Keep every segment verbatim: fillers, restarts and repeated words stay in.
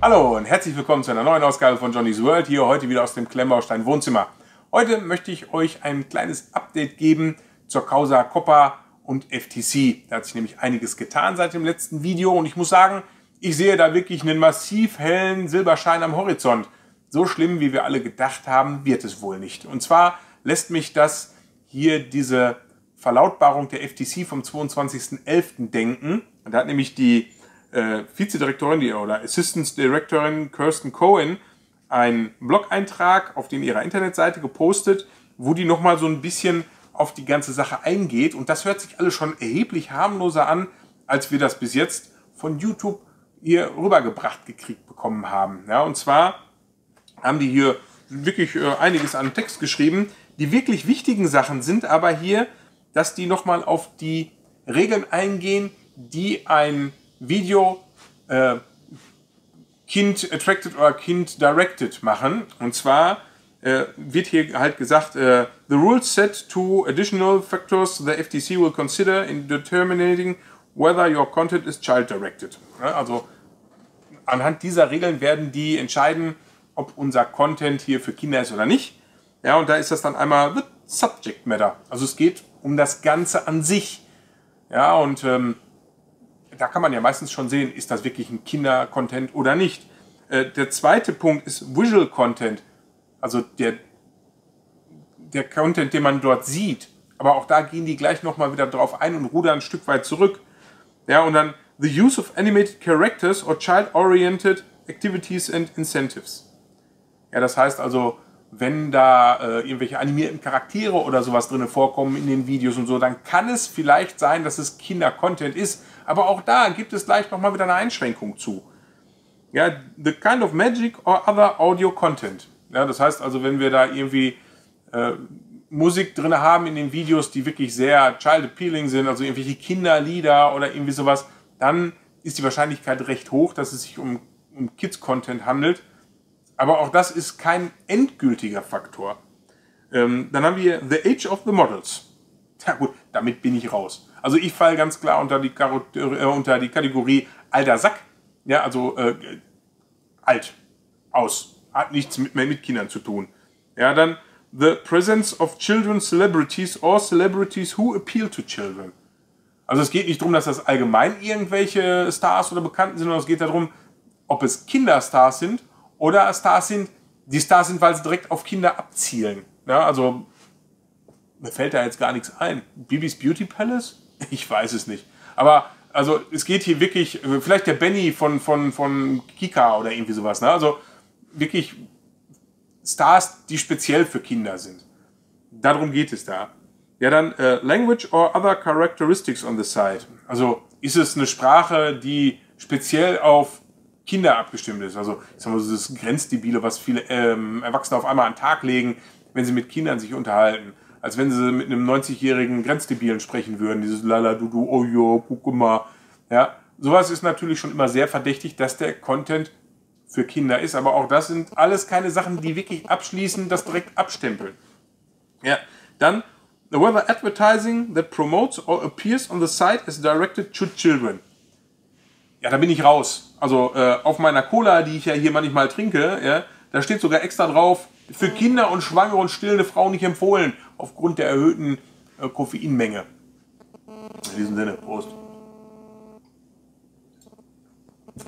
Hallo und herzlich willkommen zu einer neuen Ausgabe von Johnny's World, hier heute wieder aus dem Klemmbaustein Wohnzimmer. Heute möchte ich euch ein kleines Update geben zur Causa Coppa und F T C. Da hat sich nämlich einiges getan seit dem letzten Video und ich muss sagen, ich sehe da wirklich einen massiv hellen Silberschein am Horizont. So schlimm, wie wir alle gedacht haben, wird es wohl nicht. Und zwar lässt mich das hier diese Verlautbarung der F T C vom zweiundzwanzigsten elften denken. Und da hat nämlich die Äh, Vizedirektorin die, oder Assistant Directorin Kirsten Cohen einen Blog-Eintrag auf den ihrer Internetseite gepostet, wo die nochmal so ein bisschen auf die ganze Sache eingeht. Und das hört sich alles schon erheblich harmloser an, als wir das bis jetzt von YouTube hier rübergebracht gekriegt bekommen haben. Ja, und zwar haben die hier wirklich äh, einiges an Text geschrieben. Die wirklich wichtigen Sachen sind aber hier, dass die nochmal auf die Regeln eingehen, die ein Video äh, Kind Attracted oder Kind Directed machen. Und zwar äh, wird hier halt gesagt, äh, the rules set to additional factors the F T C will consider in determining whether your content is child directed. Ja, also anhand dieser Regeln werden die entscheiden, ob unser Content hier für Kinder ist oder nicht. Ja, und da ist das dann einmal the subject matter. Also es geht um das Ganze an sich. Ja, und ähm, da kann man ja meistens schon sehen, ist das wirklich ein Kinder-Content oder nicht. Äh, der zweite Punkt ist Visual Content, also der, der Content, den man dort sieht. Aber auch da gehen die gleich nochmal wieder drauf ein und rudern ein Stück weit zurück. Ja, und dann the use of animated characters or child-oriented activities and incentives. Ja, das heißt also, wenn da äh, irgendwelche animierten Charaktere oder sowas drin vorkommen in den Videos und so, dann kann es vielleicht sein, dass es Kinder-Content ist. Aber auch da gibt es gleich nochmal wieder eine Einschränkung zu. Ja, the kind of magic or other audio content. Ja, das heißt also, wenn wir da irgendwie äh, Musik drin haben in den Videos, die wirklich sehr child-appealing sind, also irgendwelche Kinderlieder oder irgendwie sowas, dann ist die Wahrscheinlichkeit recht hoch, dass es sich um, um Kids-Content handelt. Aber auch das ist kein endgültiger Faktor. Ähm, dann haben wir The Age of the Models. Ja gut, damit bin ich raus. Also ich falle ganz klar unter die, äh, unter die Kategorie alter Sack. Ja, also äh, alt, aus, hat nichts mit, mehr mit Kindern zu tun. Ja, dann The Presence of Children Celebrities or Celebrities Who Appeal to Children. Also es geht nicht darum, dass das allgemein irgendwelche Stars oder Bekannten sind, sondern es geht darum, ob es Kinderstars sind oder Stars sind, die Stars sind, weil sie direkt auf Kinder abzielen. Ja, also, mir fällt da jetzt gar nichts ein. Bibi's Beauty Palace? Ich weiß es nicht. Aber, also, es geht hier wirklich, vielleicht der Benny von, von, von Kika oder irgendwie sowas. Ne? Also, wirklich Stars, die speziell für Kinder sind. Darum geht es da. Ja, dann, äh, Language or other characteristics on the side. Also, ist es eine Sprache, die speziell auf Kinder abgestimmt ist. Also ich sag mal, das Grenzdebile, was viele ähm, Erwachsene auf einmal an den Tag legen, wenn sie mit Kindern sich unterhalten. Als wenn sie mit einem neunzigjährigen Grenzdebilen sprechen würden. Dieses Laladudu, oh jo, guck mal. Ja, sowas ist natürlich schon immer sehr verdächtig, dass der Content für Kinder ist. Aber auch das sind alles keine Sachen, die wirklich abschließen, das direkt abstempeln. Ja, dann whether advertising that promotes or appears on the site is directed to children. Ja, da bin ich raus. Also äh, auf meiner Cola, die ich ja hier manchmal trinke, ja, da steht sogar extra drauf, für Kinder und schwangere und stillende Frauen nicht empfohlen, aufgrund der erhöhten äh, Koffeinmenge. In diesem Sinne, Prost.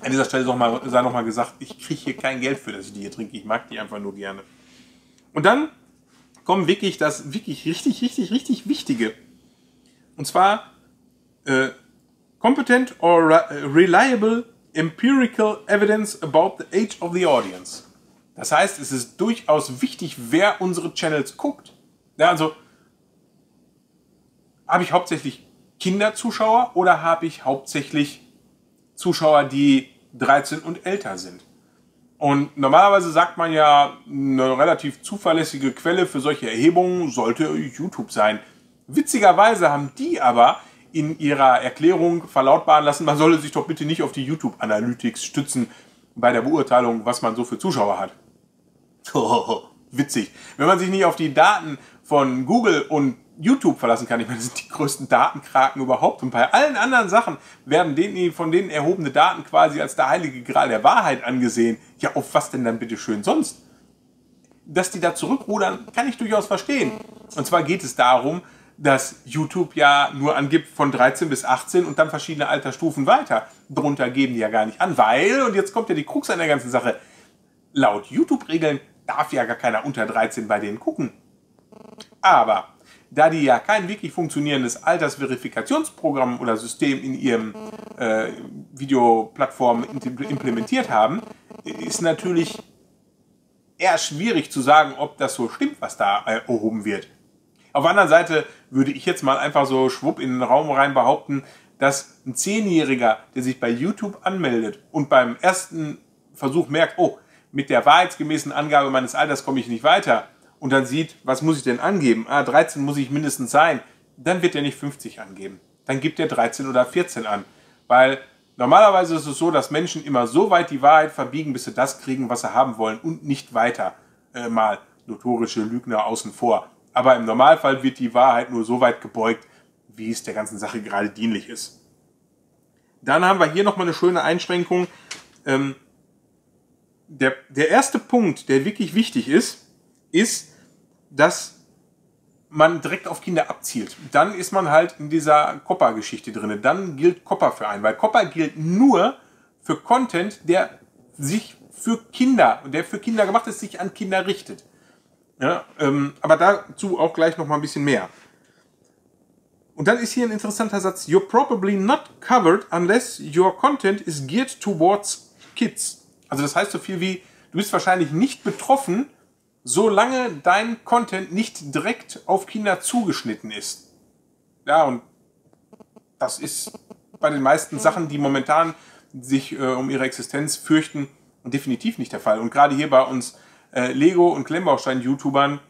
An dieser Stelle sei nochmal gesagt, ich kriege hier kein Geld für, dass ich die hier trinke. Ich mag die einfach nur gerne. Und dann kommt wirklich das wirklich richtig, richtig, richtig Wichtige. Und zwar äh, competent or reliable empirical evidence about the age of the audience. Das heißt, es ist durchaus wichtig, wer unsere Channels guckt. Ja, also, habe ich hauptsächlich Kinderzuschauer oder habe ich hauptsächlich Zuschauer, die dreizehn und älter sind? Und normalerweise sagt man ja, eine relativ zuverlässige Quelle für solche Erhebungen sollte YouTube sein. Witzigerweise haben die aber in ihrer Erklärung verlautbaren lassen, man solle sich doch bitte nicht auf die YouTube-Analytics stützen bei der Beurteilung, was man so für Zuschauer hat. Witzig. Wenn man sich nicht auf die Daten von Google und YouTube verlassen kann. Ich meine, das sind die größten Datenkraken überhaupt. Und bei allen anderen Sachen werden denen, von denen erhobene Daten quasi als der heilige Gral der Wahrheit angesehen. Ja, auf was denn dann bitte schön sonst? Dass die da zurückrudern, kann ich durchaus verstehen. Und zwar geht es darum, dass YouTube ja nur angibt von dreizehn bis achtzehn und dann verschiedene Altersstufen weiter. Drunter geben die ja gar nicht an, weil, und jetzt kommt ja die Krux an der ganzen Sache, laut YouTube-Regeln darf ja gar keiner unter dreizehn bei denen gucken. Aber da die ja kein wirklich funktionierendes Altersverifikationsprogramm oder System in ihrem äh, Videoplattform implementiert haben, ist natürlich eher schwierig zu sagen, ob das so stimmt, was da erhoben wird. Auf der anderen Seite würde ich jetzt mal einfach so schwupp in den Raum rein behaupten, dass ein Zehnjähriger, der sich bei YouTube anmeldet und beim ersten Versuch merkt, oh, mit der wahrheitsgemäßen Angabe meines Alters komme ich nicht weiter und dann sieht, was muss ich denn angeben? Ah, dreizehn muss ich mindestens sein. Dann wird er nicht fünfzig angeben. Dann gibt er dreizehn oder vierzehn an. Weil normalerweise ist es so, dass Menschen immer so weit die Wahrheit verbiegen, bis sie das kriegen, was sie haben wollen und nicht weiter. Äh, mal notorische Lügner außen vor. Aber im Normalfall wird die Wahrheit nur so weit gebeugt, wie es der ganzen Sache gerade dienlich ist. Dann haben wir hier nochmal eine schöne Einschränkung. Ähm, der, der erste Punkt, der wirklich wichtig ist, ist, dass man direkt auf Kinder abzielt. Dann ist man halt in dieser Coppa-Geschichte drin. Dann gilt Coppa für einen, weil Coppa gilt nur für Content, der sich für Kinder, der für Kinder gemacht ist, sich an Kinder richtet. Ja, ähm, aber dazu auch gleich noch mal ein bisschen mehr. Und dann ist hier ein interessanter Satz. You're probably not covered unless your content is geared towards kids. Also das heißt so viel wie, du bist wahrscheinlich nicht betroffen, solange dein Content nicht direkt auf Kinder zugeschnitten ist. Ja, und das ist bei den meisten Sachen, die momentan sich äh, um ihre Existenz fürchten, definitiv nicht der Fall. Und gerade hier bei uns Lego- und Klemmbaustein-YouTubern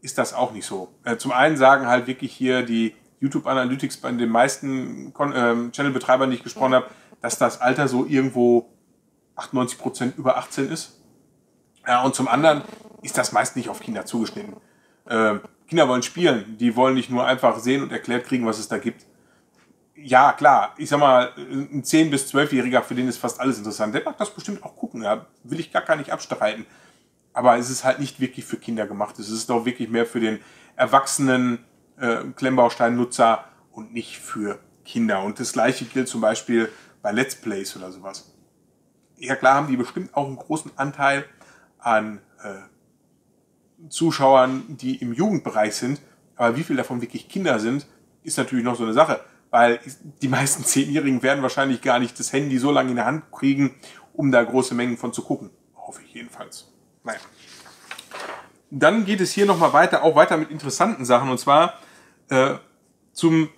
ist das auch nicht so. Zum einen sagen halt wirklich hier die YouTube-Analytics bei den meisten Channel-Betreibern, die ich gesprochen habe, dass das Alter so irgendwo achtundneunzig Prozent über achtzehn ist. Ja, und zum anderen ist das meist nicht auf Kinder zugeschnitten. Äh, Kinder wollen spielen, die wollen nicht nur einfach sehen und erklärt kriegen, was es da gibt. Ja, klar, ich sag mal, ein zehn- bis zwölfjähriger, für den ist fast alles interessant. Der mag das bestimmt auch gucken, da will ich gar, gar nicht abstreiten. Aber es ist halt nicht wirklich für Kinder gemacht. Es ist doch wirklich mehr für den erwachsenen äh, Klemmbaustein-Nutzer und nicht für Kinder. Und das gleiche gilt zum Beispiel bei Let's Plays oder sowas. Ja klar haben die bestimmt auch einen großen Anteil an äh, Zuschauern, die im Jugendbereich sind. Aber wie viel davon wirklich Kinder sind, ist natürlich noch so eine Sache. Weil die meisten Zehnjährigen werden wahrscheinlich gar nicht das Handy so lange in der Hand kriegen, um da große Mengen von zu gucken. Hoffe ich jedenfalls. Naja. Dann geht es hier nochmal weiter, auch weiter mit interessanten Sachen, und zwar äh, zum,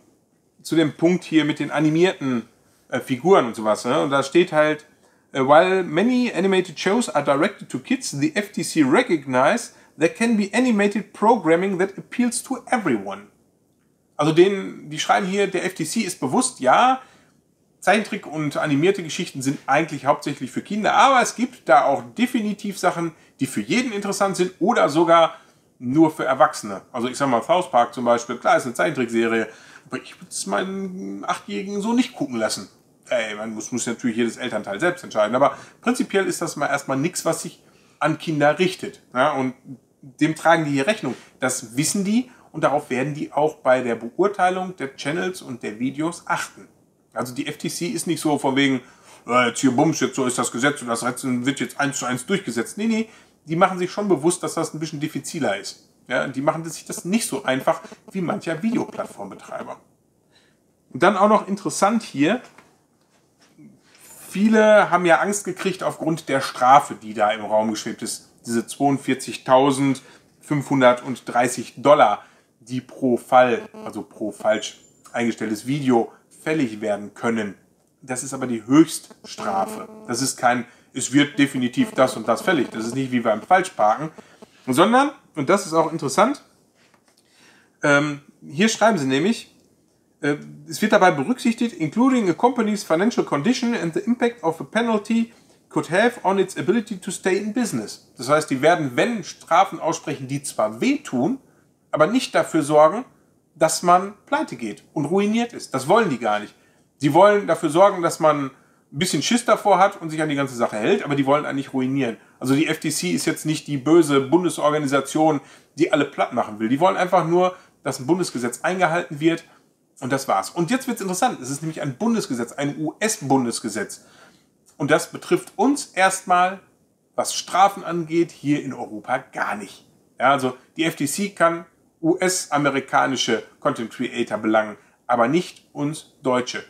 zu dem Punkt hier mit den animierten äh, Figuren und sowas. Ne? Und da steht halt, while many animated shows are directed to kids, the F T C recognize there can be animated programming that appeals to everyone. Also denen, die schreiben hier, der F T C ist bewusst, ja, Zeichentrick und animierte Geschichten sind eigentlich hauptsächlich für Kinder, aber es gibt da auch definitiv Sachen, die für jeden interessant sind oder sogar nur für Erwachsene. Also ich sag mal, Faustpark zum Beispiel, klar, ist eine Zeichentrickserie, aber ich würde es meinen Achtjährigen so nicht gucken lassen. Ey, man muss, muss natürlich jedes Elternteil selbst entscheiden, aber prinzipiell ist das mal erstmal nichts, was sich an Kinder richtet. Ja, und dem tragen die hier Rechnung. Das wissen die und darauf werden die auch bei der Beurteilung der Channels und der Videos achten. Also die F T C ist nicht so von wegen, äh, jetzt hier bums, jetzt so ist das Gesetz und das wird jetzt eins zu eins durchgesetzt. Nee, nee, die machen sich schon bewusst, dass das ein bisschen diffiziler ist. Ja, die machen sich das nicht so einfach wie mancher Videoplattformbetreiber. Und dann auch noch interessant hier, viele haben ja Angst gekriegt aufgrund der Strafe, die da im Raum geschwebt ist. Diese zweiundvierzigtausendfünfhundertdreißig Dollar, die pro Fall, also pro falsch eingestelltes Video, fällig werden können. Das ist aber die Höchststrafe. Das ist kein, es wird definitiv das und das fällig. Das ist nicht wie beim Falschparken, sondern, und das ist auch interessant, ähm, hier schreiben sie nämlich, äh, es wird dabei berücksichtigt, including a company's financial condition and the impact of a penalty could have on its ability to stay in business. Das heißt, die werden, wenn, Strafen aussprechen, die zwar wehtun, aber nicht dafür sorgen, dass man pleite geht und ruiniert ist. Das wollen die gar nicht. Die wollen dafür sorgen, dass man ein bisschen Schiss davor hat und sich an die ganze Sache hält, aber die wollen eigentlich ruinieren. Also die F T C ist jetzt nicht die böse Bundesorganisation, die alle platt machen will. Die wollen einfach nur, dass ein Bundesgesetz eingehalten wird und das war's. Und jetzt wird's interessant. Es ist nämlich ein Bundesgesetz, ein U S-Bundesgesetz. Und das betrifft uns erstmal, was Strafen angeht, hier in Europa gar nicht. Ja, also die F T C kann U S-amerikanische Content Creator belangen, aber nicht uns Deutsche.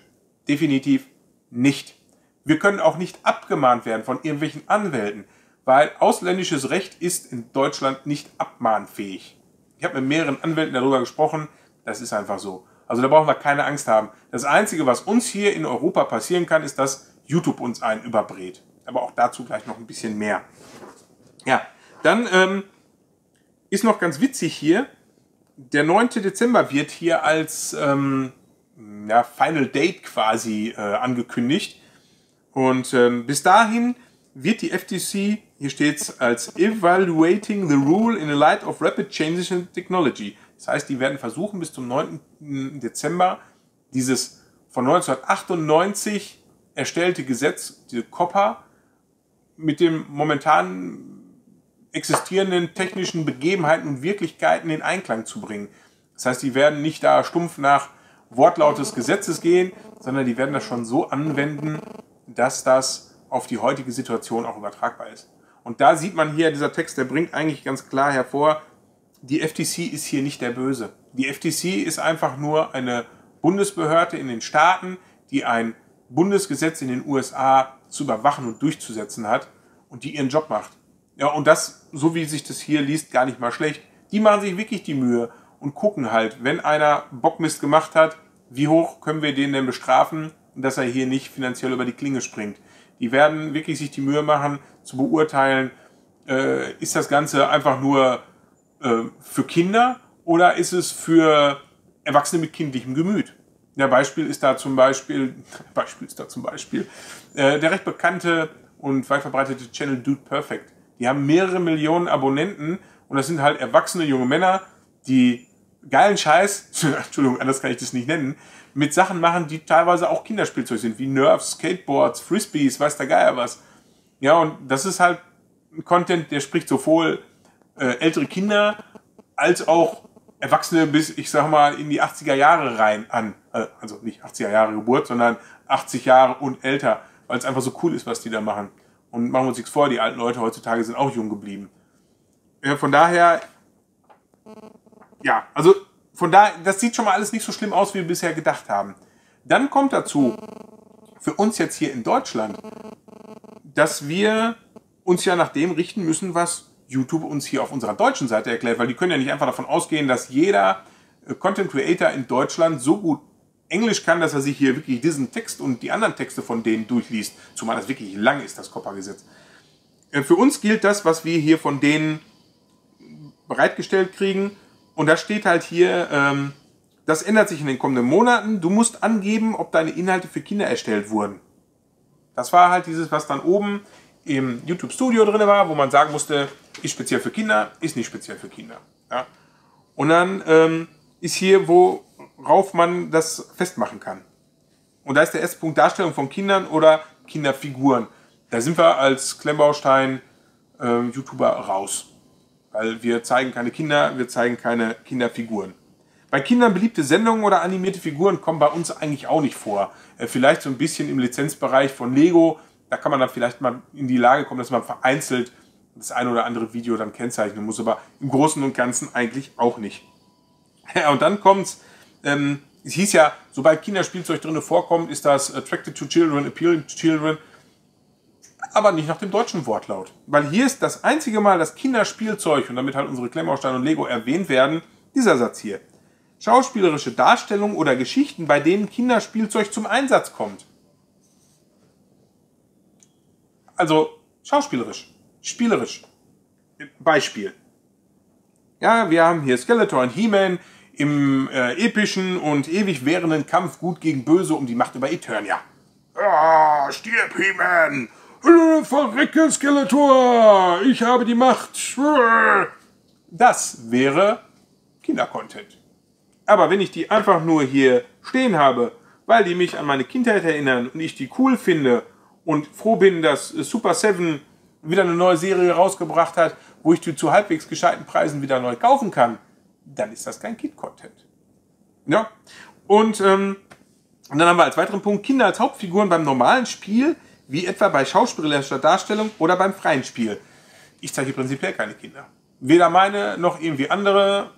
Definitiv nicht. Wir können auch nicht abgemahnt werden von irgendwelchen Anwälten, weil ausländisches Recht ist in Deutschland nicht abmahnfähig. Ich habe mit mehreren Anwälten darüber gesprochen, das ist einfach so. Also da brauchen wir keine Angst haben. Das Einzige, was uns hier in Europa passieren kann, ist, dass YouTube uns einen überbrät. Aber auch dazu gleich noch ein bisschen mehr. Ja, dann ähm, ist noch ganz witzig hier, der neunte Dezember wird hier als ähm, ja, Final Date quasi äh, angekündigt. Und ähm, bis dahin wird die F T C, hier steht es, als Evaluating the Rule in the Light of Rapid Changes in Technology. Das heißt, die werden versuchen, bis zum neunten Dezember dieses von neunzehnhundertachtundneunzig erstellte Gesetz, diese Coppa, mit dem momentanen existierenden technischen Begebenheiten und Wirklichkeiten in Einklang zu bringen. Das heißt, die werden nicht da stumpf nach Wortlaut des Gesetzes gehen, sondern die werden das schon so anwenden, dass das auf die heutige Situation auch übertragbar ist. Und da sieht man hier, dieser Text, der bringt eigentlich ganz klar hervor, die F T C ist hier nicht der Böse. Die F T C ist einfach nur eine Bundesbehörde in den Staaten, die ein Bundesgesetz in den U S A zu überwachen und durchzusetzen hat und die ihren Job macht. Ja, und das, so wie sich das hier liest, gar nicht mal schlecht. Die machen sich wirklich die Mühe und gucken halt, wenn einer Bockmist gemacht hat, wie hoch können wir den denn bestrafen, dass er hier nicht finanziell über die Klinge springt. Die werden wirklich sich die Mühe machen, zu beurteilen, äh, ist das Ganze einfach nur äh, für Kinder oder ist es für Erwachsene mit kindlichem Gemüt? Ja, Beispiel ist da zum Beispiel, Beispiel ist da zum Beispiel, äh, der recht bekannte und weit verbreitete Channel Dude Perfect. Die haben mehrere Millionen Abonnenten und das sind halt erwachsene junge Männer, die geilen Scheiß, Entschuldigung, anders kann ich das nicht nennen, mit Sachen machen, die teilweise auch Kinderspielzeug sind, wie Nerfs, Skateboards, Frisbees, weiß der Geier was. Ja, und das ist halt Content, der spricht sowohl äh, ältere Kinder als auch Erwachsene bis, ich sag mal, in die achtziger Jahre rein an. Äh, also nicht achtziger Jahre Geburt, sondern achtzig Jahre und älter, weil es einfach so cool ist, was die da machen. Und machen wir uns nichts vor, die alten Leute heutzutage sind auch jung geblieben. Ja, von daher, ja, also von daher, das sieht schon mal alles nicht so schlimm aus, wie wir bisher gedacht haben. Dann kommt dazu, für uns jetzt hier in Deutschland, dass wir uns ja nach dem richten müssen, was YouTube uns hier auf unserer deutschen Seite erklärt, weil die können ja nicht einfach davon ausgehen, dass jeder Content Creator in Deutschland so gut Englisch kann, dass er sich hier wirklich diesen Text und die anderen Texte von denen durchliest, zumal das wirklich lang ist, das Coppa-Gesetz. Für uns gilt das, was wir hier von denen bereitgestellt kriegen. Und da steht halt hier, ähm, das ändert sich in den kommenden Monaten. Du musst angeben, ob deine Inhalte für Kinder erstellt wurden. Das war halt dieses, was dann oben im YouTube Studio drin war, wo man sagen musste, ist speziell für Kinder, ist nicht speziell für Kinder. Ja? Und dann ähm, ist hier, wo... worauf man das festmachen kann. Und da ist der erste Punkt Darstellung von Kindern oder Kinderfiguren. Da sind wir als Klemmbaustein-YouTuber äh, raus. Weil wir zeigen keine Kinder, wir zeigen keine Kinderfiguren. Bei Kindern beliebte Sendungen oder animierte Figuren kommen bei uns eigentlich auch nicht vor. Äh, vielleicht so ein bisschen im Lizenzbereich von Lego. Da kann man dann vielleicht mal in die Lage kommen, dass man vereinzelt das ein oder andere Video dann kennzeichnen muss. Aber im Großen und Ganzen eigentlich auch nicht. Ja, und dann kommt's. Ähm, es hieß ja, sobald Kinderspielzeug drin vorkommt, ist das Attracted to Children, Appealing to Children, aber nicht nach dem deutschen Wortlaut. Weil hier ist das einzige Mal, dass Kinderspielzeug und damit halt unsere Klemmbausteine und Lego erwähnt werden, dieser Satz hier. Schauspielerische Darstellungen oder Geschichten, bei denen Kinderspielzeug zum Einsatz kommt. Also schauspielerisch, spielerisch. Beispiel. Ja, wir haben hier Skeletor und He-Man, im äh, epischen und ewig währenden Kampf gut gegen böse um die Macht über Eternia. Ah, stirb, He-Man! Verrecke, Skeletor! Ich habe die Macht! Das wäre Kindercontent. Aber wenn ich die einfach nur hier stehen habe, weil die mich an meine Kindheit erinnern und ich die cool finde und froh bin, dass Super Seven wieder eine neue Serie rausgebracht hat, wo ich die zu halbwegs gescheiten Preisen wieder neu kaufen kann, dann ist das kein Kid-Content. Ja. Und, ähm, und dann haben wir als weiteren Punkt Kinder als Hauptfiguren beim normalen Spiel, wie etwa bei schauspielerischer Darstellung oder beim freien Spiel. Ich zeige prinzipiell keine Kinder. Weder meine noch irgendwie andere.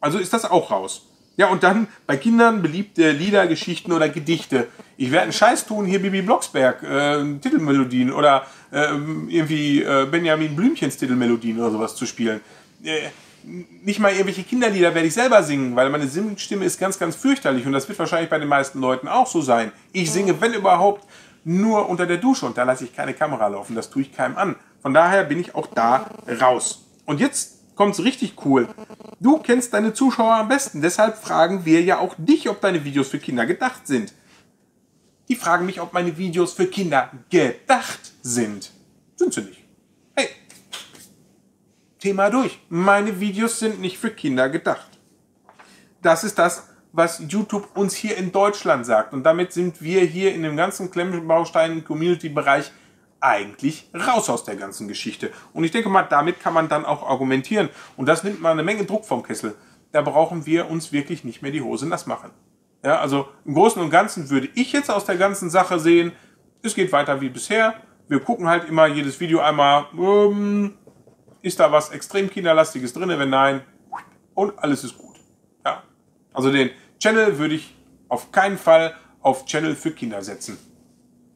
Also ist das auch raus. Ja, und dann bei Kindern beliebte Lieder, Geschichten oder Gedichte. Ich werde einen Scheiß tun, hier Bibi Blocksberg, äh, Titelmelodien oder äh, irgendwie äh, Benjamin Blümchens Titelmelodien oder sowas zu spielen. Äh, nicht mal irgendwelche Kinderlieder werde ich selber singen, weil meine Stimme ist ganz, ganz fürchterlich und das wird wahrscheinlich bei den meisten Leuten auch so sein. Ich singe, wenn überhaupt, nur unter der Dusche und da lasse ich keine Kamera laufen, das tue ich keinem an. Von daher bin ich auch da raus. Und jetzt kommt's richtig cool. Du kennst deine Zuschauer am besten, deshalb fragen wir ja auch dich, ob deine Videos für Kinder gedacht sind. Die fragen mich, ob meine Videos für Kinder gedacht sind. Sind sie nicht. Hey, Thema durch. Meine Videos sind nicht für Kinder gedacht. Das ist das, was YouTube uns hier in Deutschland sagt. Und damit sind wir hier in dem ganzen Klemmbaustein-Community-Bereich eigentlich raus aus der ganzen Geschichte. Und ich denke mal, damit kann man dann auch argumentieren. Und das nimmt mal eine Menge Druck vom Kessel. Da brauchen wir uns wirklich nicht mehr die Hose nass machen. Ja, also im Großen und Ganzen würde ich jetzt aus der ganzen Sache sehen, es geht weiter wie bisher. Wir gucken halt immer jedes Video einmal, ähm, ist da was extrem Kinderlastiges drin? Wenn nein, und alles ist gut. Ja. Also den Channel würde ich auf keinen Fall auf Channel für Kinder setzen.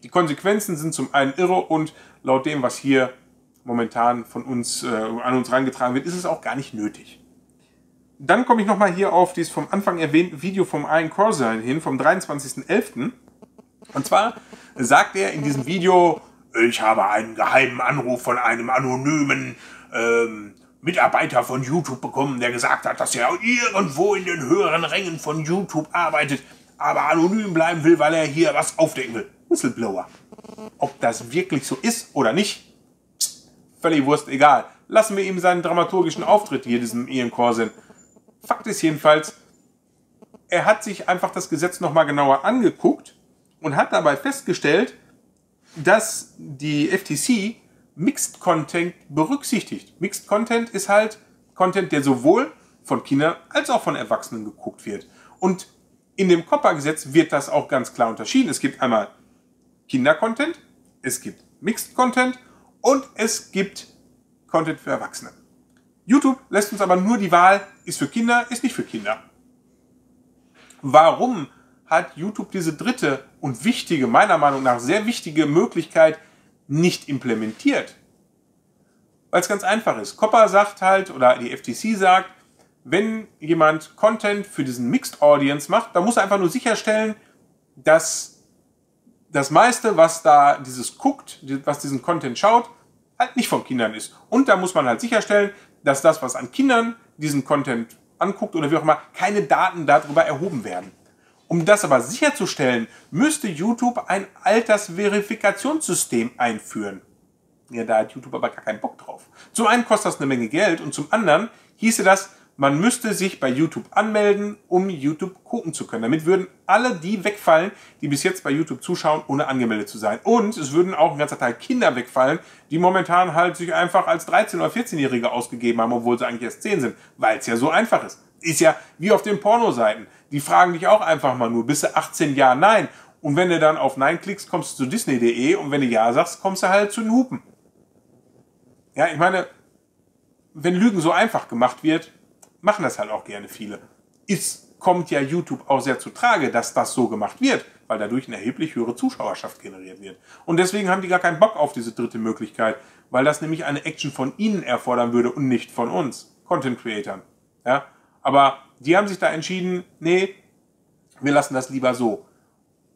Die Konsequenzen sind zum einen irre und laut dem, was hier momentan von uns äh, an uns herangetragen wird, ist es auch gar nicht nötig. Dann komme ich nochmal hier auf dieses vom Anfang erwähnte Video vom Ian Corzine hin, vom dreiundzwanzigsten elften Und zwar sagt er in diesem Video, ich habe einen geheimen Anruf von einem anonymen ähm, Mitarbeiter von YouTube bekommen, der gesagt hat, dass er irgendwo in den höheren Rängen von YouTube arbeitet, aber anonym bleiben will, weil er hier was aufdecken will. Whistleblower. Ob das wirklich so ist oder nicht, pst, völlig Wurst, egal. Lassen wir ihm seinen dramaturgischen Auftritt hier, diesem Ian Corzine. Fakt ist jedenfalls, er hat sich einfach das Gesetz nochmal genauer angeguckt und hat dabei festgestellt, dass die F T C Mixed Content berücksichtigt. Mixed Content ist halt Content, der sowohl von Kindern als auch von Erwachsenen geguckt wird. Und in dem Coppa-Gesetz wird das auch ganz klar unterschieden. Es gibt einmal Kinder-Content, es gibt Mixed-Content und es gibt Content für Erwachsene. YouTube lässt uns aber nur die Wahl, ist für Kinder, ist nicht für Kinder. Warum hat YouTube diese dritte und wichtige, meiner Meinung nach sehr wichtige Möglichkeit nicht implementiert? Weil es ganz einfach ist. Coppa sagt halt, oder die F T C sagt, wenn jemand Content für diesen Mixed-Audience macht, dann muss er einfach nur sicherstellen, dass das meiste, was da dieses guckt, was diesen Content schaut, halt nicht von Kindern ist. Und da muss man halt sicherstellen, dass das, was an Kindern diesen Content anguckt oder wie auch immer, keine Daten darüber erhoben werden. Um das aber sicherzustellen, müsste YouTube ein Altersverifikationssystem einführen. Ja, da hat YouTube aber gar keinen Bock drauf. Zum einen kostet das eine Menge Geld und zum anderen hieße das, man müsste sich bei YouTube anmelden, um YouTube gucken zu können. Damit würden alle die wegfallen, die bis jetzt bei YouTube zuschauen, ohne angemeldet zu sein. Und es würden auch ein ganzer Teil Kinder wegfallen, die momentan halt sich einfach als dreizehn- oder vierzehnjährige ausgegeben haben, obwohl sie eigentlich erst zehn sind, weil es ja so einfach ist. Ist ja wie auf den Pornoseiten. Die fragen dich auch einfach mal nur, bist du achtzehn? Ja, nein. Und wenn du dann auf Nein klickst, kommst du zu Disney punkt de und wenn du Ja sagst, kommst du halt zu den Hupen. Ja, ich meine, wenn Lügen so einfach gemacht wird, machen das halt auch gerne viele. Es kommt ja YouTube auch sehr zutrage, dass das so gemacht wird, weil dadurch eine erheblich höhere Zuschauerschaft generiert wird. Und deswegen haben die gar keinen Bock auf diese dritte Möglichkeit, weil das nämlich eine Action von ihnen erfordern würde und nicht von uns, Content-Creatern. Ja? Aber die haben sich da entschieden, nee, wir lassen das lieber so.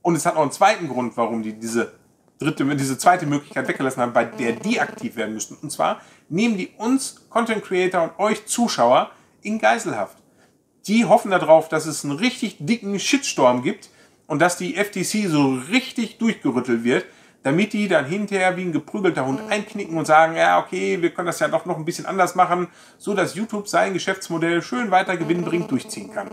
Und es hat auch einen zweiten Grund, warum die diese dritte, diese zweite Möglichkeit weggelassen haben, bei der die aktiv werden müssten. Und zwar nehmen die uns, Content-Creator und euch Zuschauer, in Geiselhaft. Die hoffen darauf, dass es einen richtig dicken Shitstorm gibt und dass die F T C so richtig durchgerüttelt wird, damit die dann hinterher wie ein geprügelter Hund einknicken und sagen, ja okay, wir können das ja doch noch ein bisschen anders machen, so dass YouTube sein Geschäftsmodell schön weiter gewinnbringend durchziehen kann.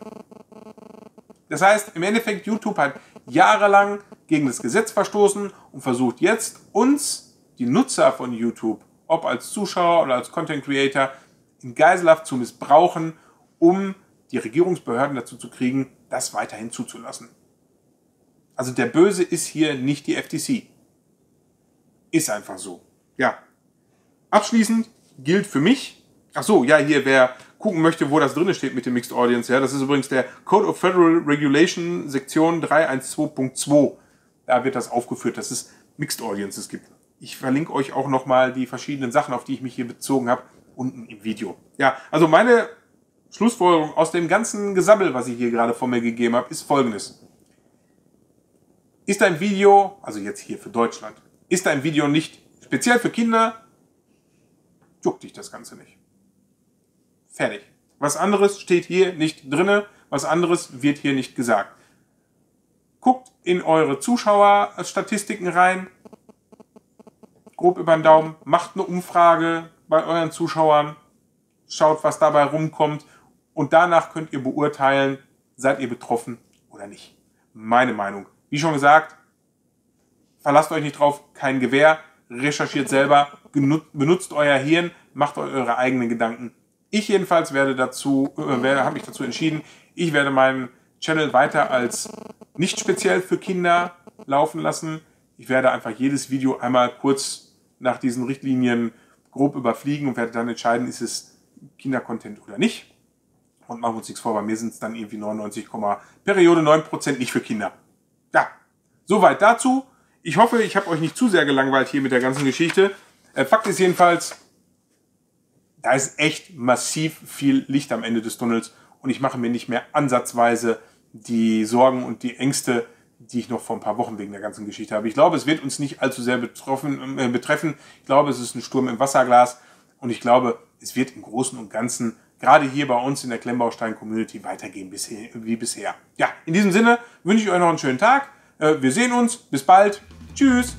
Das heißt, im Endeffekt, YouTube hat jahrelang gegen das Gesetz verstoßen und versucht jetzt uns, die Nutzer von YouTube, ob als Zuschauer oder als Content Creator, in Geiselhaft zu missbrauchen, um die Regierungsbehörden dazu zu kriegen, das weiterhin zuzulassen. Also der Böse ist hier nicht die F T C. Ist einfach so. Ja. Abschließend gilt für mich, ach so, ja, hier, wer gucken möchte, wo das drin steht mit dem Mixed Audience, ja, das ist übrigens der Code of Federal Regulation Sektion drei eins zwei Punkt zwei. Da wird das aufgeführt, dass es Mixed Audiences gibt. Ich verlinke euch auch nochmal die verschiedenen Sachen, auf die ich mich hier bezogen habe, unten im Video. Ja, also meine Schlussfolgerung aus dem ganzen Gesabbel, was ich hier gerade vor mir gegeben habe, ist folgendes. Ist ein Video, also jetzt hier für Deutschland, ist ein Video nicht speziell für Kinder, juckt dich das Ganze nicht. Fertig. Was anderes steht hier nicht drinne, was anderes wird hier nicht gesagt. Guckt in eure Zuschauerstatistiken rein, grob über den Daumen, macht eine Umfrage bei euren Zuschauern, schaut, was dabei rumkommt und danach könnt ihr beurteilen, seid ihr betroffen oder nicht. Meine Meinung. Wie schon gesagt, verlasst euch nicht drauf, kein Gewehr, recherchiert selber, benutzt euer Hirn, macht euch eure eigenen Gedanken. Ich jedenfalls werde dazu, äh, habe mich dazu entschieden, ich werde meinen Channel weiter als nicht speziell für Kinder laufen lassen. Ich werde einfach jedes Video einmal kurz nach diesen Richtlinien grob überfliegen und werde dann entscheiden, ist es Kindercontent oder nicht. Und machen wir uns nichts vor, bei mir sind es dann irgendwie neunundneunzig Komma neun Prozent nicht für Kinder. Ja, soweit dazu. Ich hoffe, ich habe euch nicht zu sehr gelangweilt hier mit der ganzen Geschichte. Fakt ist jedenfalls, da ist echt massiv viel Licht am Ende des Tunnels und ich mache mir nicht mehr ansatzweise die Sorgen und die Ängste, die ich noch vor ein paar Wochen wegen der ganzen Geschichte habe. Ich glaube, es wird uns nicht allzu sehr betroffen, äh, betreffen. Ich glaube, es ist ein Sturm im Wasserglas und ich glaube, es wird im Großen und Ganzen gerade hier bei uns in der Klemmbaustein-Community weitergehen wie bisher. Ja, in diesem Sinne wünsche ich euch noch einen schönen Tag. Wir sehen uns. Bis bald. Tschüss.